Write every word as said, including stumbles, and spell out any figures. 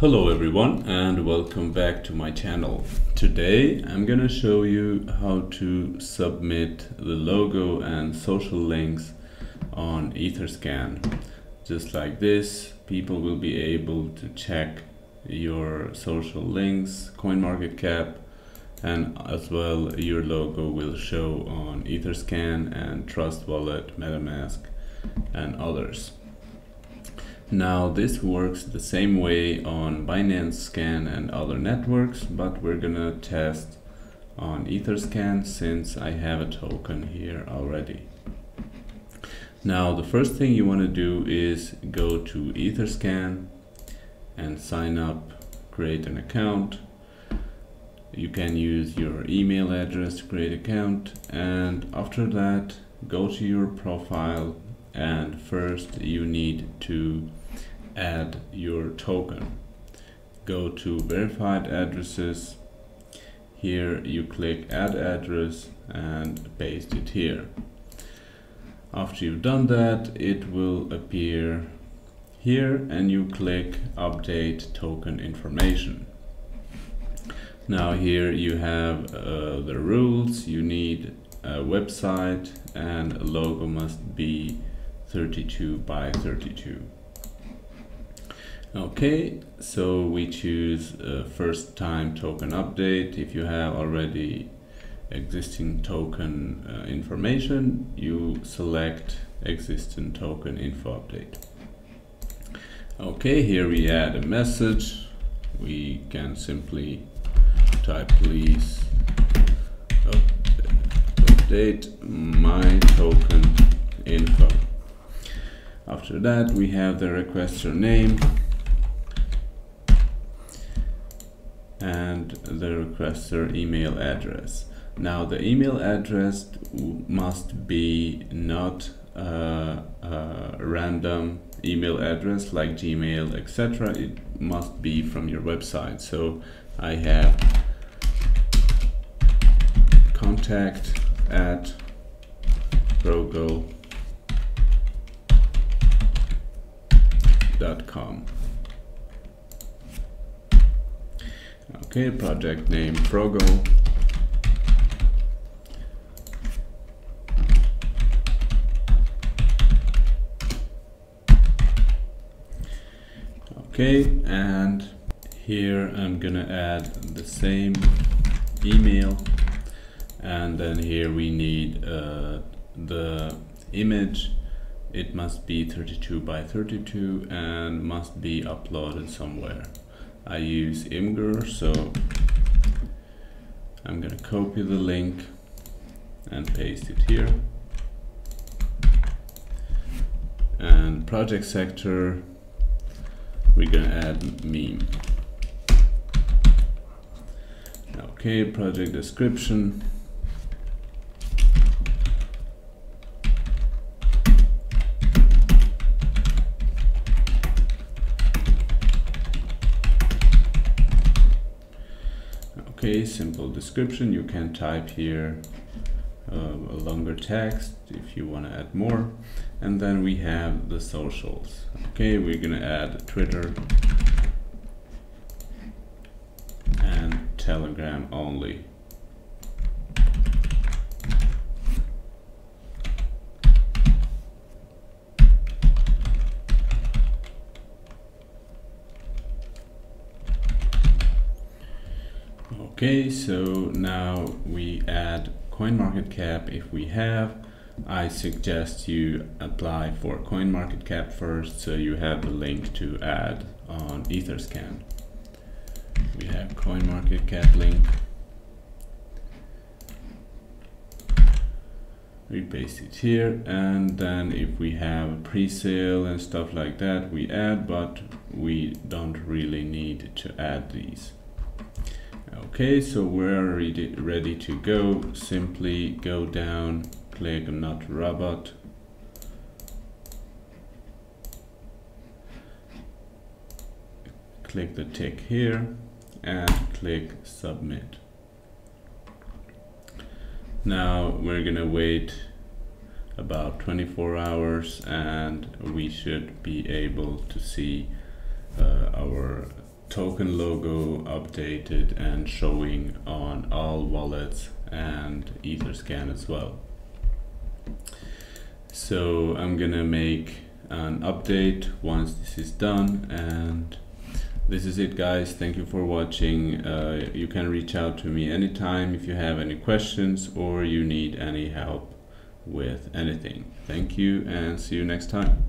Hello everyone and welcome back to my channel. Today I'm gonna show you how to submit the logo and social links on Etherscan. Just like this, people will be able to check your social links, CoinMarketCap, and as well your logo will show on Etherscan and Trust Wallet, MetaMask and others. Now this works the same way on Binance Scan and other networks, but we're gonna test on Etherscan since I have a token here already. Now the first thing you want to do is go to Etherscan and sign up, create an account. You can use your email address to create an account, and after that go to your profile, and first you need to add your token. Go to verified addresses. Here you click add address and paste it here. After you've done that, it will appear here and you click update token information. Now here you have uh, the rules. You need a website and a logo must be thirty-two by thirty-two. Okay, so we choose uh, first time token update. If you have already existing token uh, information, you select existing token info update. Okay, here we add a message. We can simply type please update my token info. After that, we have the requester name, and the requester email address. Now the email address must be not uh, a random email address like Gmail, et cetera. It must be from your website. So I have contact at Progo. .com. Okay, project name Progo. Okay, and here I'm gonna add the same email, and then here we need uh, the image. It must be thirty-two by thirty-two and must be uploaded somewhere. I use Imgur, so I'm going to copy the link and paste it here. And project sector, we're going to add meme. Okay, project description. Okay, simple description. You can type here uh, a longer text if you want to add more. And then we have the socials. Okay, we're going to add Twitter and Telegram only. Okay, so now we add CoinMarketCap if we have. I suggest you apply for CoinMarketCap first so you have the link to add on Etherscan. We have CoinMarketCap link. We paste it here, and then if we have pre-sale and stuff like that, we add, but we don't really need to add these. Okay, so we're ready, ready to go. Simply go down, click I'm not a robot. Click the tick here and click submit. Now we're gonna wait about twenty-four hours and we should be able to see uh, our token logo updated and showing on all wallets and Etherscan as well. So I'm gonna make an update once this is done, and this is it, guys. Thank you for watching. Uh, you can reach out to me anytime if you have any questions or you need any help with anything. Thank you and see you next time.